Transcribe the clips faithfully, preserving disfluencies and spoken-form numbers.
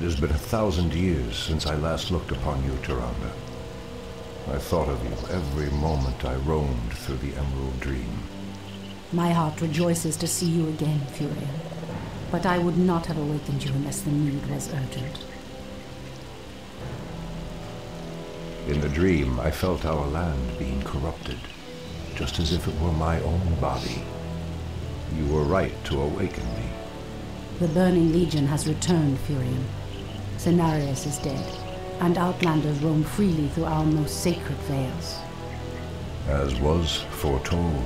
It has been a thousand years since I last looked upon you, Tyrande. I thought of you every moment I roamed through the Emerald Dream. My heart rejoices to see you again, Furion. But I would not have awakened you unless the need was urgent. In the dream, I felt our land being corrupted, just as if it were my own body. You were right to awaken me. The Burning Legion has returned, Furion. Cenarius is dead, and Outlanders roam freely through our most sacred vales. As was foretold.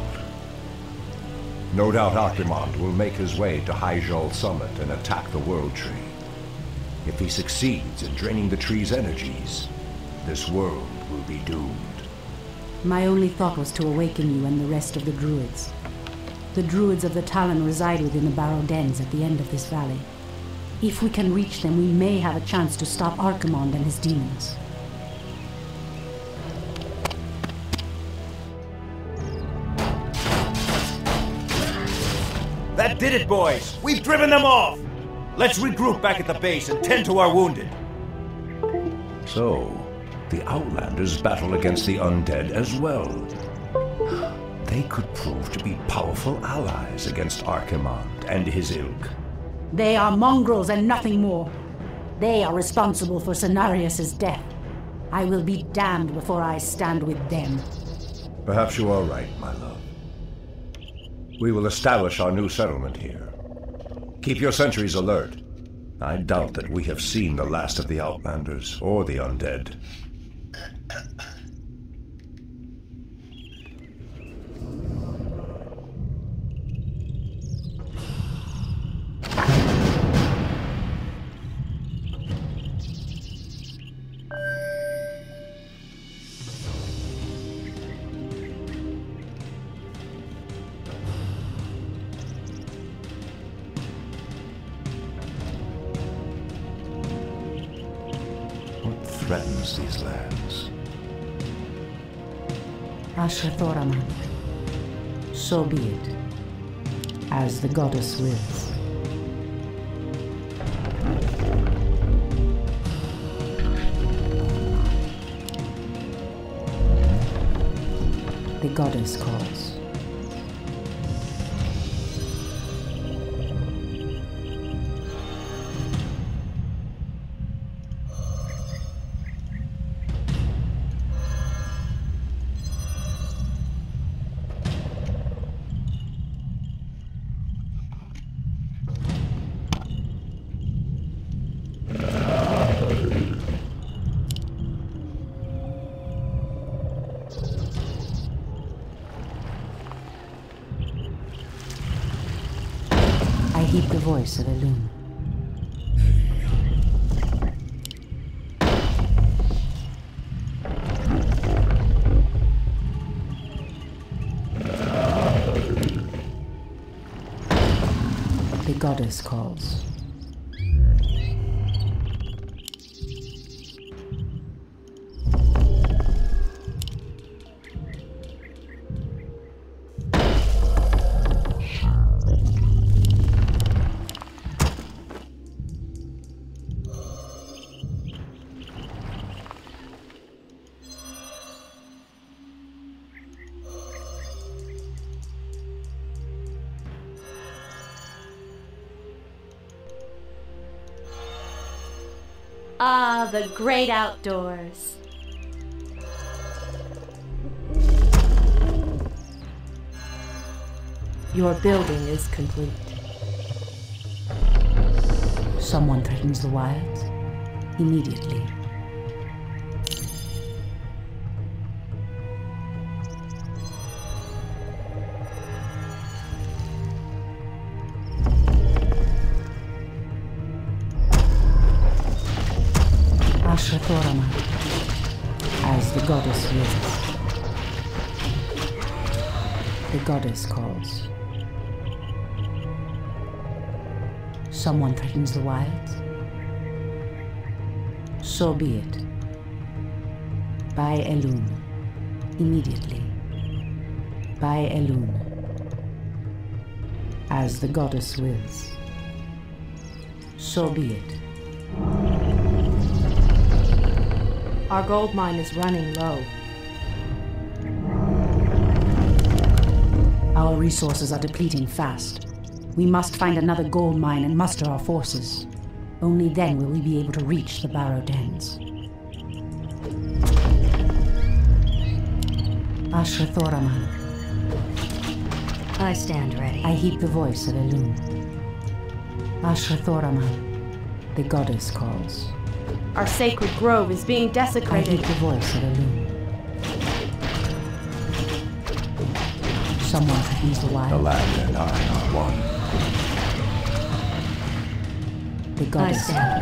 No doubt Archimonde will make his way to Hyjal Summit and attack the World Tree. If he succeeds in draining the tree's energies, this world will be doomed. My only thought was to awaken you and the rest of the druids. The druids of the Talon reside within the Barrow Dens at the end of this valley. If we can reach them, we may have a chance to stop Archimonde and his demons. That did it, boys! We've driven them off! Let's regroup back at the base and tend to our wounded. So, the Outlanders battle against the undead as well. They could prove to be powerful allies against Archimonde and his ilk. They are mongrels and nothing more. They are responsible for Cenarius's death. I will be damned before I stand with them. Perhaps you are right, my love. We will establish our new settlement here. Keep your sentries alert. I doubt that we have seen the last of the Outlanders or the undead. Threatens these lands. Asher Thoraman. So be it. As the goddess wills. The goddess calls. Keep the voice of Elune. The goddess calls. Ah, the great outdoors. Your building is complete. Someone threatens the wilds. Immediately. As the goddess wills. The goddess calls. Someone threatens the wilds. So be it. By Elune. Immediately. By Elune. As the goddess wills. So be it. Our gold mine is running low. Our resources are depleting fast. We must find another gold mine and muster our forces. Only then will we be able to reach the Barrow Dens. Ashra Thoraman. I stand ready. I heed the voice of Elune. Ashra Thoraman, the goddess calls. Our sacred grove is being desecrated. I heed the voice of Elune. Someone could use the wire. The land and I are one. The goddess I stand calls.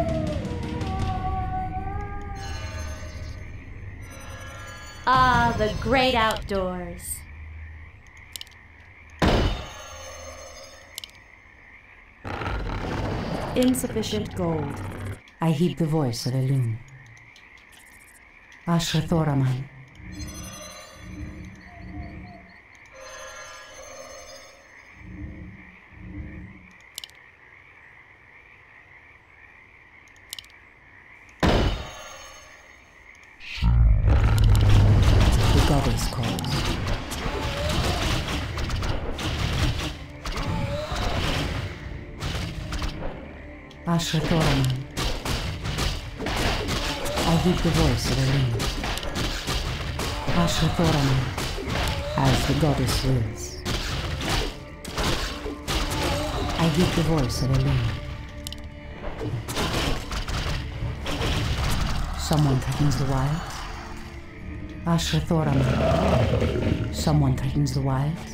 Ready. Ah, the great outdoors. Insufficient gold. I heed the voice of Elune. Ashra Thoraman. Ashra Thoraman. I heed the voice of Elune. Ashra Thoraman, as the goddess wills. I heed the voice of Elune. Someone threatens the wilds. Ashra Thoraman. Someone threatens the wilds.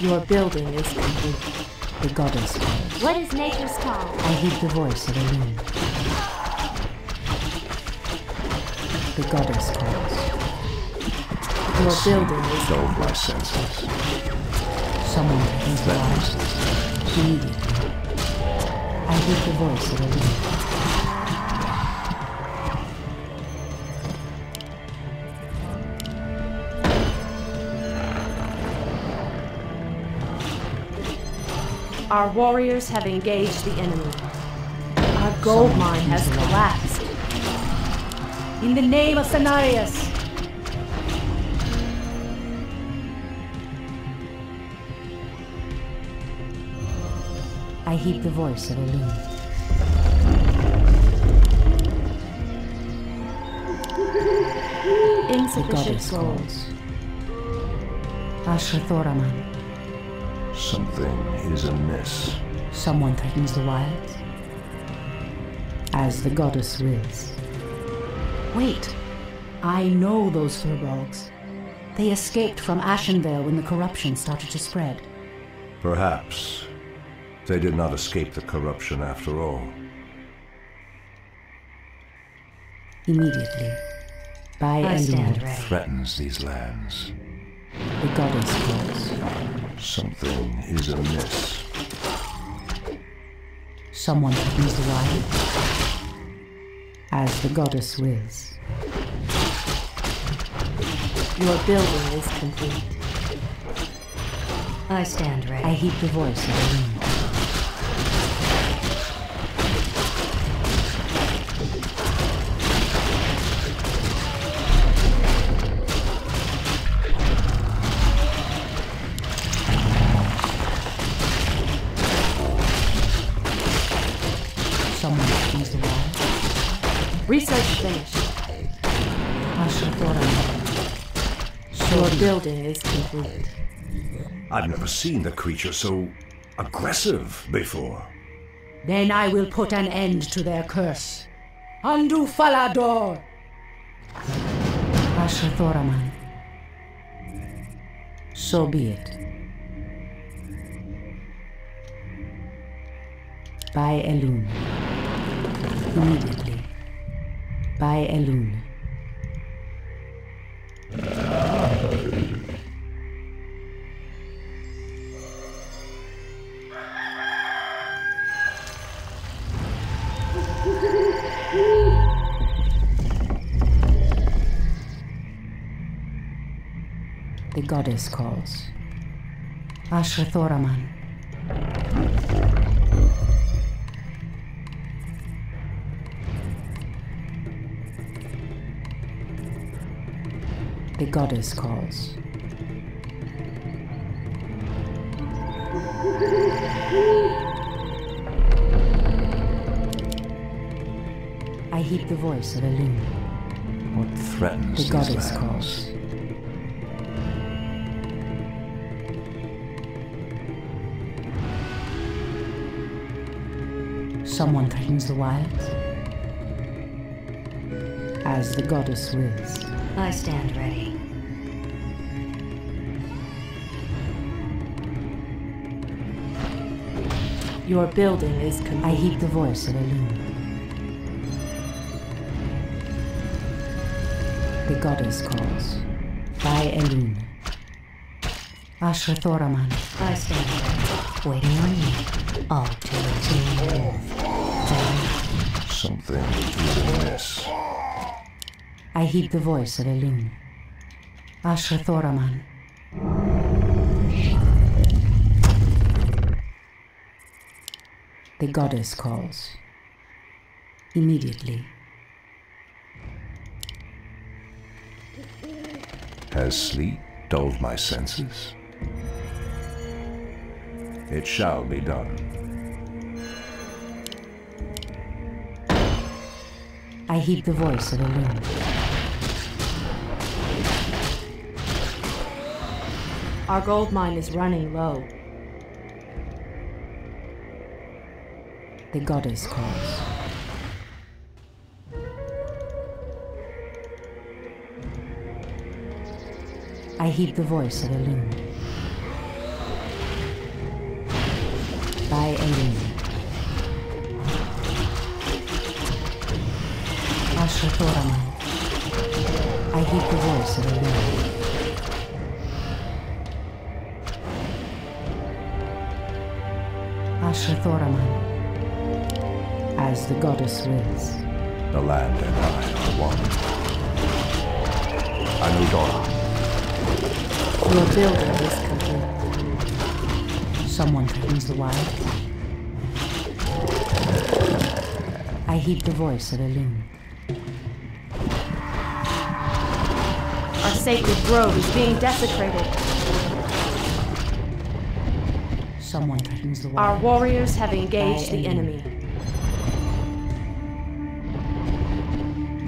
Your building is complete. The goddess calls. What is nature's call? I heed the voice of Elune. The goddess calls. Your the building is complete. My senses. Someone is lost. Immediately. I heed the voice of Elune. Our warriors have engaged the enemy. Our gold mine has collapsed. In the name of Cenarius! I heed the voice of Elune. Insufficient goals. Ashra Thoraman. Something is amiss. Someone threatens the wilds. As the goddess wills. Wait! I know those Furbolgs. They escaped from Ashenvale when the corruption started to spread. Perhaps. They did not escape the corruption after all. Immediately. By Elune threatens these lands. The goddess calls. Something is amiss. Someone threatens the wilds. As the goddess wills. Your building is complete. I stand ready. I heed the voice of Research finished. Ashra Thoraman. Your building is complete. I've never seen the creature so aggressive before. Then I will put an end to their curse. Undo Falador! Ashra Thoraman. So be it. By Elune. Immediately. By Elune. The goddess calls. Ashra Thoraman. The goddess calls. I heed the voice of Elune. What threatens the goddess calls. Someone threatens the wilds. As the goddess wills. I stand ready. Your building is complete. I heed the voice of Elune. The goddess calls. By Elune. Ashrathoraman. I stand ready. Waiting on you. All to the Something is amiss. I heed the voice of Elune. Ashrathoraman. The goddess calls. Immediately. Has sleep dulled my senses? It shall be done. I heed the voice of Elune. Our gold mine is running low. The goddess calls. I heed the voice of Elune. By Elune. Ashrathoraman. I heed the voice of Elune. Ashrathoraman, as the goddess wills. The land and I are one. Anudora. Your building is complete. Someone threatens the wild. I heed the voice of Elune. Our sacred grove is being desecrated. Someone threatens the wild. Our warriors have engaged the enemy.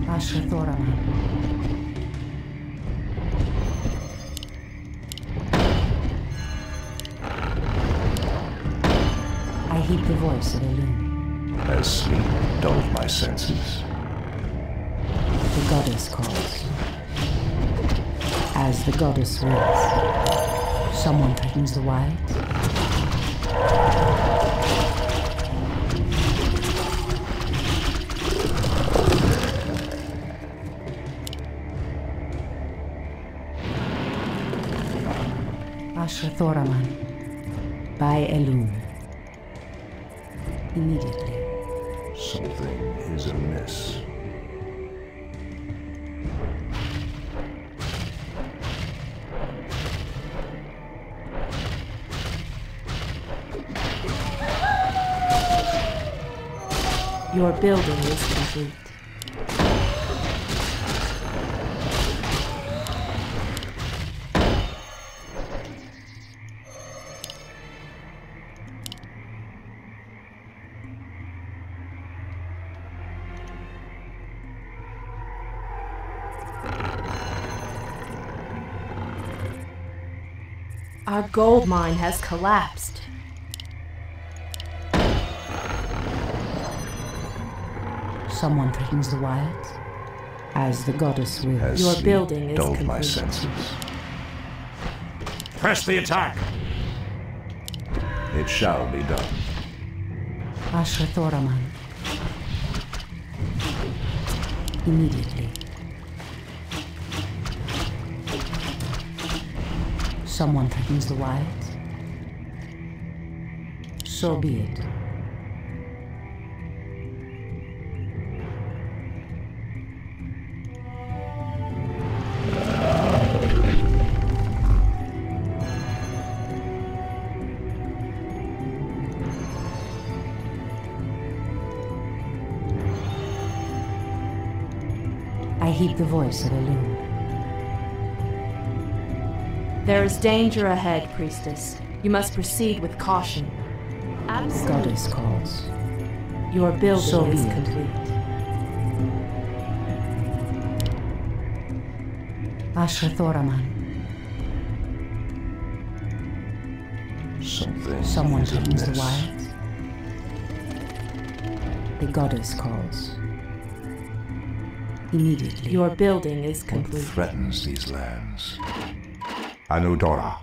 Ashrathoraman. I heed the voice of Elune. Has sleep dulled my senses? The goddess calls. As the goddess wills. Someone threatens the wild. Ashrathoraman by Elune. Immediately. Something is amiss. Your building is complete. Our gold mine has collapsed. Someone threatens the wilds, as the goddess will. Has Your building is dulled complete. My senses. Press the attack. It shall be done. Ashrathoraman. Immediately. Someone threatens the wilds. So be it. I heed the voice of Elune. There is danger ahead, Priestess. You must proceed with caution. Absolutely. Goddess calls. Your building so is complete. Ashrathoraman. Something. Someone tames the wilds. The goddess calls. Immediately. Your building is complete. What threatens these lands? Anudora.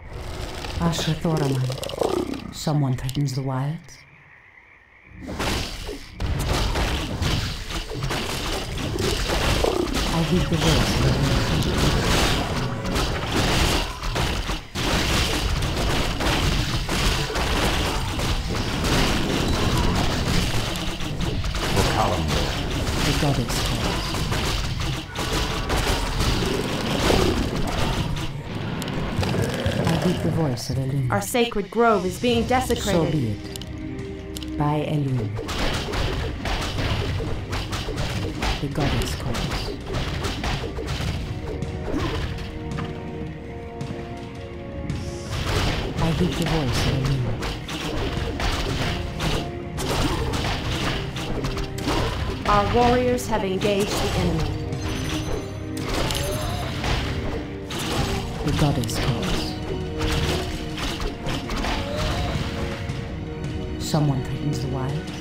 Ashrathoraman. Someone threatens the wilds. I heed the voice. Goddess calls. I heed the voice of Elune. Our sacred grove is being desecrated. So be it. By Elune. The goddess calls. I heed the voice of Elune. Our warriors have engaged the enemy. The goddess calls. Someone threatens the wilds.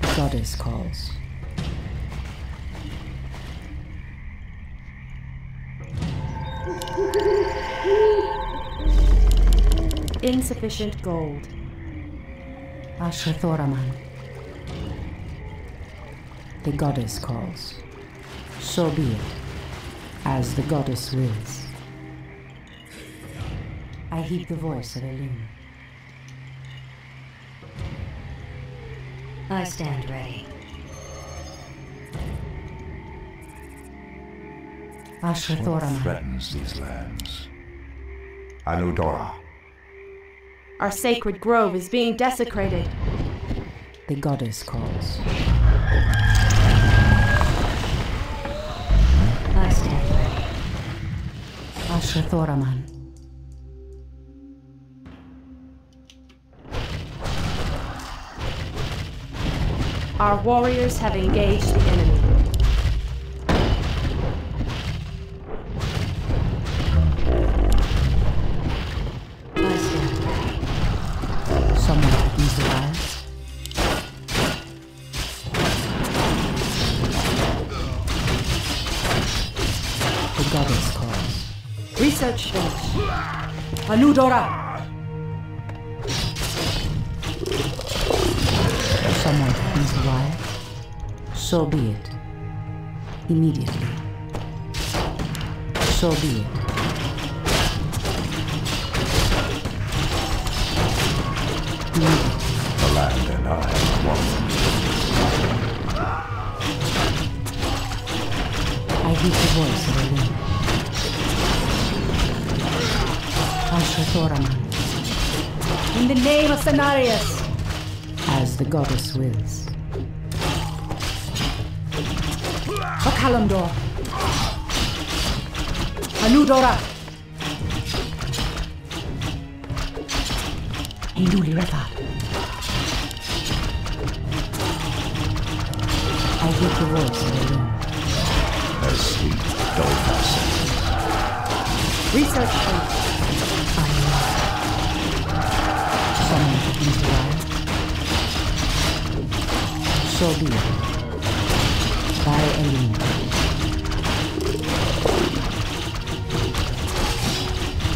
The goddess calls. Insufficient gold. Ashrathoraman. The goddess calls. So be it, as the goddess wills. I heed the voice of Elune. I stand ready. Ashrathoraman. What threatens these lands? Anudora. Our sacred grove is being desecrated. The goddess calls. I stand ready. Ashrathoraman. Our warriors have engaged the enemy. Anudora! Someone threatens the wild. So be it. Immediately. So be it. Immediately. The land and I are one. I hear the voice of the wind. In the name of Cenarius! As the goddess wills. For Kalimdor! Anudora! Induli Retha! I hear the voice of the room. Her sweet doldrums. Research. So be it. By Elune.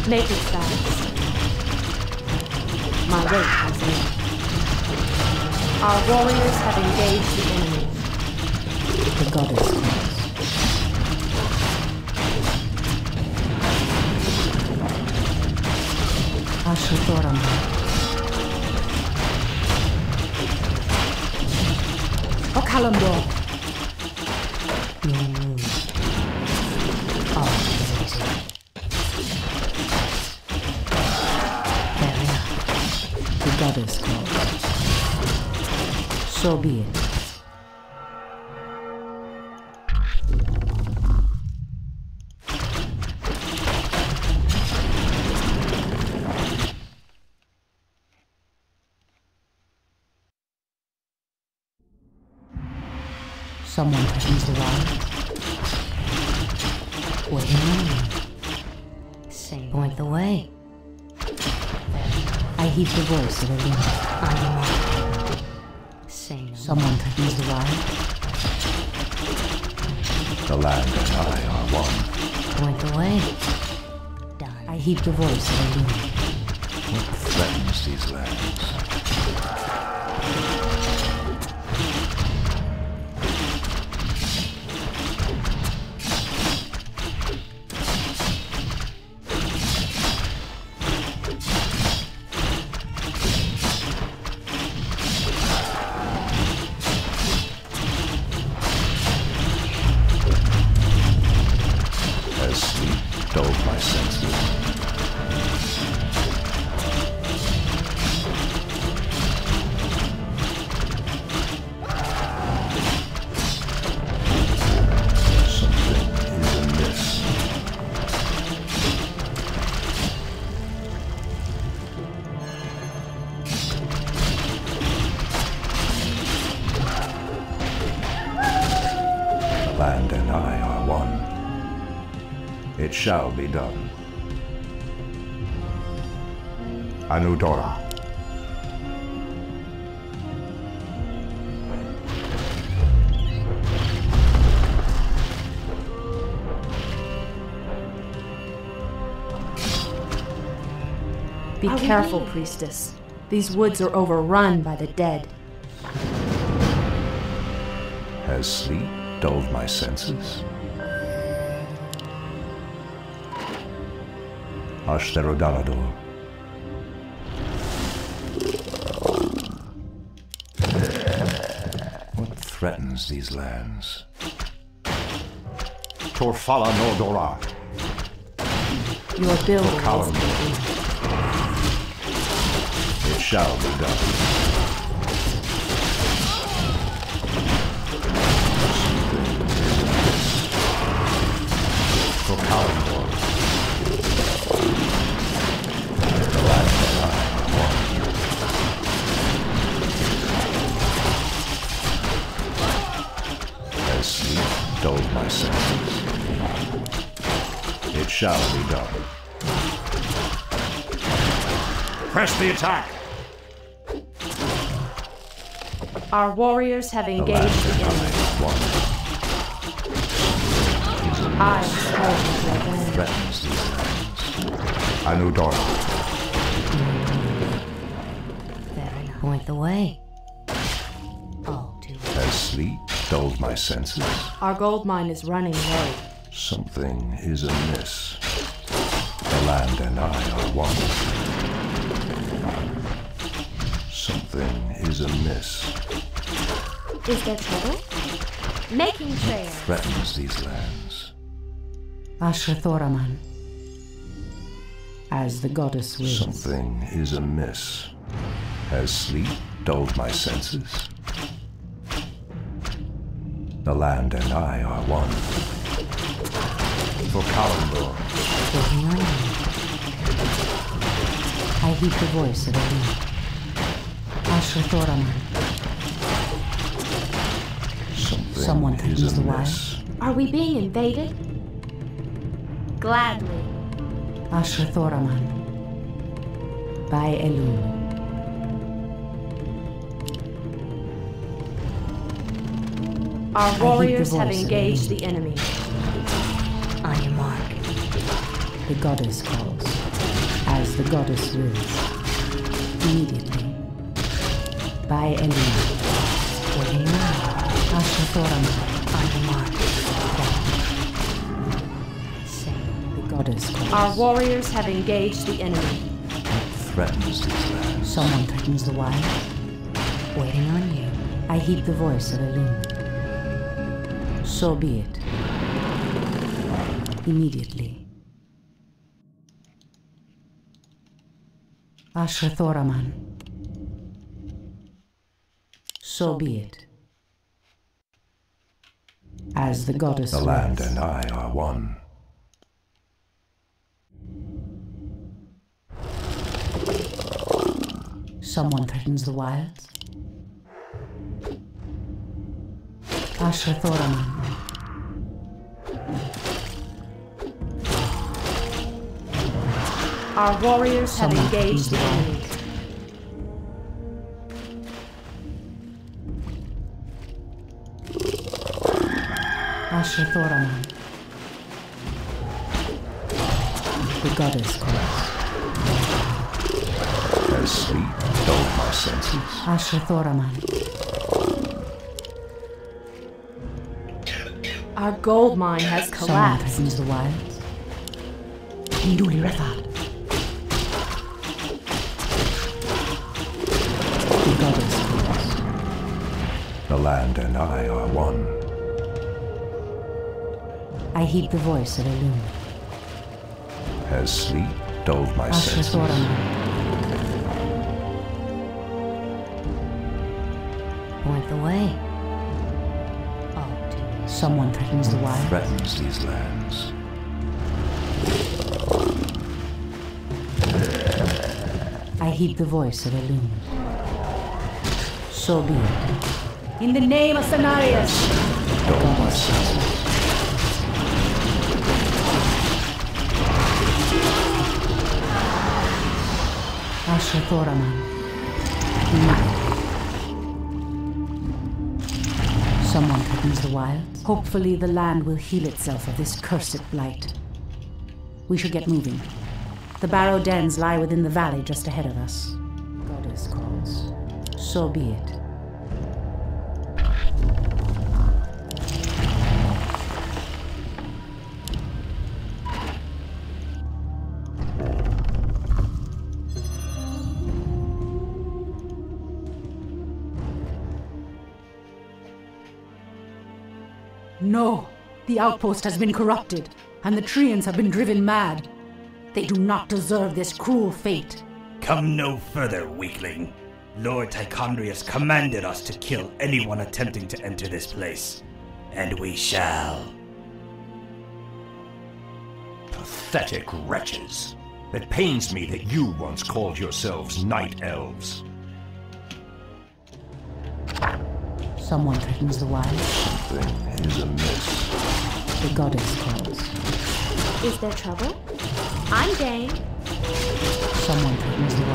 Make it fast. My weight has been. Our warriors have engaged the enemy. The goddess calls. Ashrathoraman. Oh, Kalimdor! Your moves are amazing. this close. So be it. Someone touches the wall. What do you mean? Point the way. I heed the voice of Elune. I know. Someone touches the wall. The land and I are one. Point the way. Done. I heed the voice of Elune. What threatens these lands? It shall be done. Anudora. Be careful, priestess. These woods are overrun by the dead. Has sleep dulled my senses? Ashtarodalador. What threatens these lands? Torfala Nordora. Your bill is Kalimdor. It shall be done. For Kalimdor. It shall be done. Press the attack! Our warriors have engaged together. I hold threatens these lands. Anudora. Better point the way. Oh, too late. Asleep. Dulled my senses. Our gold mine is running low. Something is amiss. The land and I are one. Something is amiss. Is there trouble? Making trade. What threatens these lands? Asher Thoraman. As the goddess wills. Something is amiss. Has sleep dulled my senses? The land and I are one. For Kalimdor. For Him I heed the voice of Elune. Asher Thoraman. Someone touches the wire. Are we being invaded? Gladly. Asher Thoraman. By Elune. Our warriors have engaged the enemy. I am marked. The goddess calls, as the goddess wills. Immediately. By Elune. Ashtarodaman. I am marked. The goddess calls. Our warriors have engaged the enemy. Threatens these lands. Someone threatens the wild. Waiting on you. I heed the voice of Elune. So be it. Immediately. Asher Thoraman. so be it. As the goddess wills. The land and I are one. Someone threatens the wilds. Ashrathoran. Our warriors Someone have engaged the enemy. Ashrathoran. The goddess calls. As sleep dulled my senses. Ashrathoran. Our gold mine has collapsed. Someone threatens the wilds. Kinduli Rathad. The land and I are one. I heed the voice of Elune. Has sleep dulled my senses? Point the way. Oh, someone threatens the wild. Threatens these lands. I heed the voice of Elune. So be it. In the name of Cenarius! Ashrathoraman. Someone threatens the wilds. Hopefully the land will heal itself of this cursed blight. We should get moving. The Barrow Dens lie within the valley just ahead of us. Goddess calls. So be it. No, the outpost has been corrupted, and the Treants have been driven mad. They do not deserve this cruel fate. Come no further, weakling. Lord Tychondrius commanded us to kill anyone attempting to enter this place, and we shall. Pathetic wretches. It pains me that you once called yourselves night elves. Someone threatens the wild. Something is amiss. The goddess calls. Is there trouble? I'm game. Someone threatens the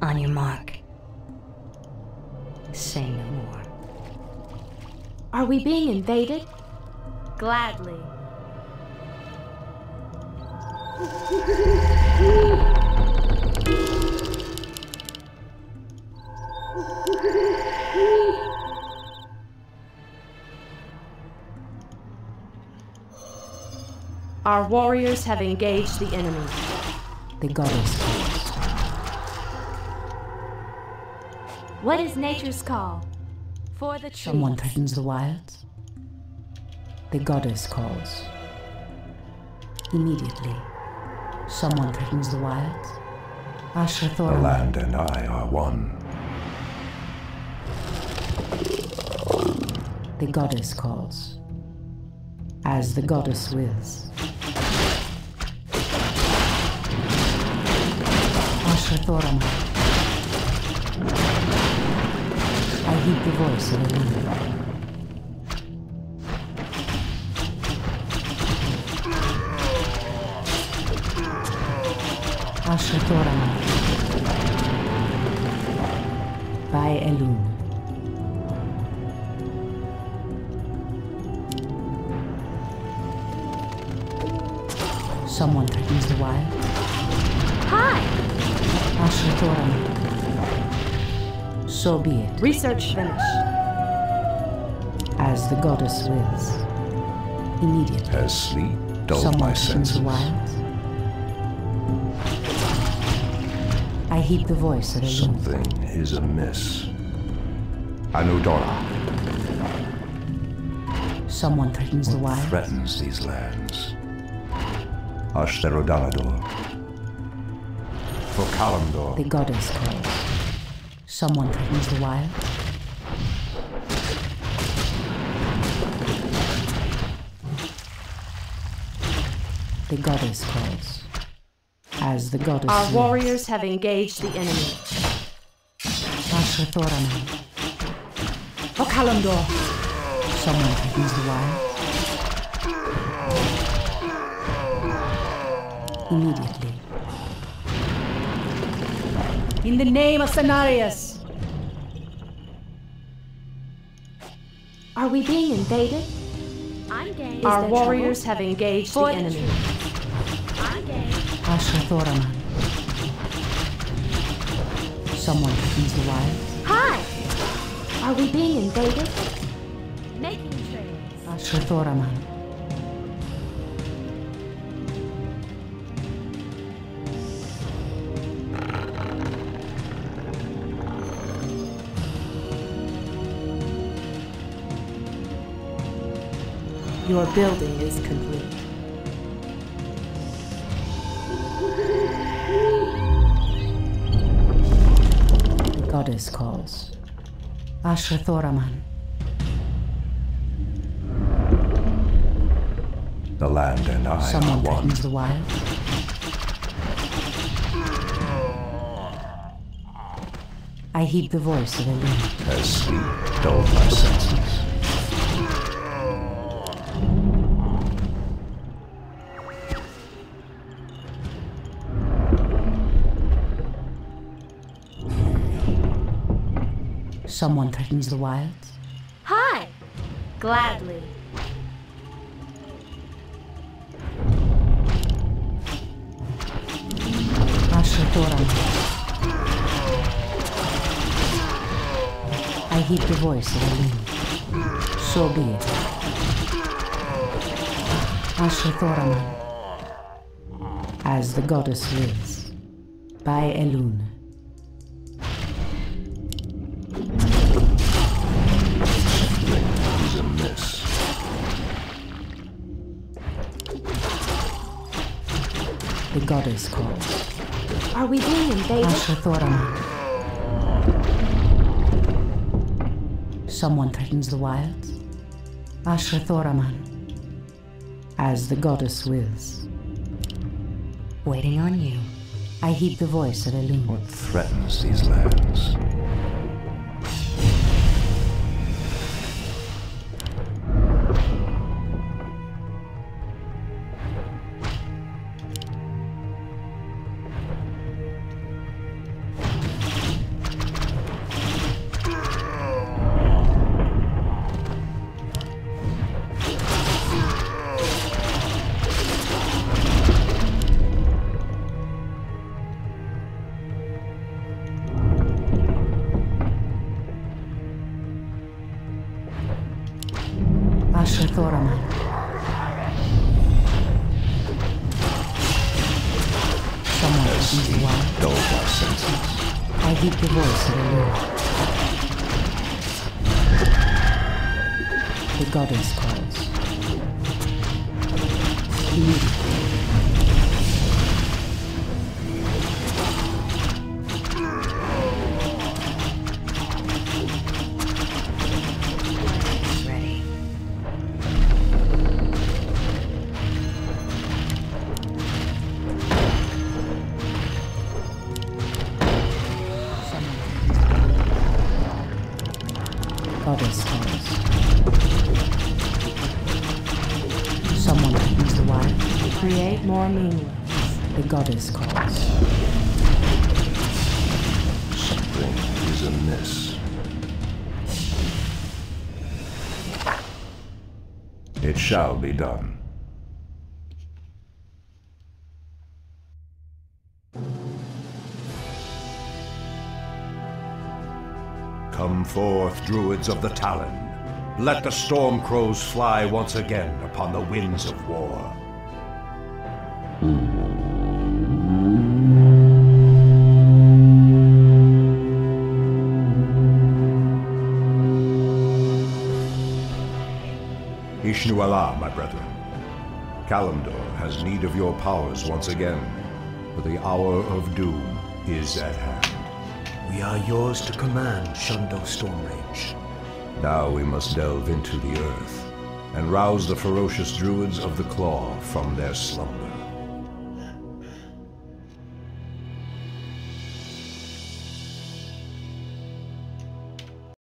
wild. On your mark. Say no more. Are we being invaded? Gladly. Our warriors have engaged the enemy. The goddess calls. What is nature's call? For the trees. Someone threatens the wilds. The goddess calls. Immediately, someone threatens the wilds. Ashrathoran. The land and I are one. The goddess calls. As the goddess wills. Ashrathoran. I heed the voice of the wind. Ashrathoran. By Elune. Someone threatens the wild. Hi! Ashrathoran. So be it. Research finished. As the goddess wills. Immediately. Has sleep dulled my senses? Someone threatens the wilds. I heed the voice of a Something room. Is amiss. Anudora. Someone threatens what the wilds. Threatens these lands. Ashtarodanador. for Kalimdor. The goddess calls. Someone threatens the wild. The goddess calls. As the goddess. Our sleeps, warriors have engaged the enemy. Asha Thorana. Oh, Kalimdor. Someone threatens the wild. Immediately. In the name of Cenarius! Are we being invaded? I'm game. Our warriors trouble? have engaged For the enemy. I'm game. Asha Thoraman. Someone needs the wild. Hi! Are we being invaded? Making trails. Asha Thoraman. Your building is complete. The goddess calls. Asher Thoraman. The land and I Someone are one. Someone threatens the wild. I heed the voice of Elune. As sleep dulled my senses. Someone threatens the wilds. Hi! Gladly. Asher Thoran. I heed the voice of Elune. So be it. Asher Thoran. As the goddess lives. By Elune. The goddess calls. Are we being invaded? Asher Thoraman. Someone threatens the wilds. Asher Thoraman. As the goddess wills. Waiting on you. I heed the voice of Elune. What threatens these lands? Goddess calls. Something is amiss. It shall be done. Come forth, druids of the Talon. Let the storm crows fly once again upon the winds of war. Ishnu Allah, my brethren. Kalimdor has need of your powers once again. for the hour of doom is at hand. We are yours to command, Shandu Stormrage. Now we must delve into the earth and rouse the ferocious druids of the Claw from their slumber.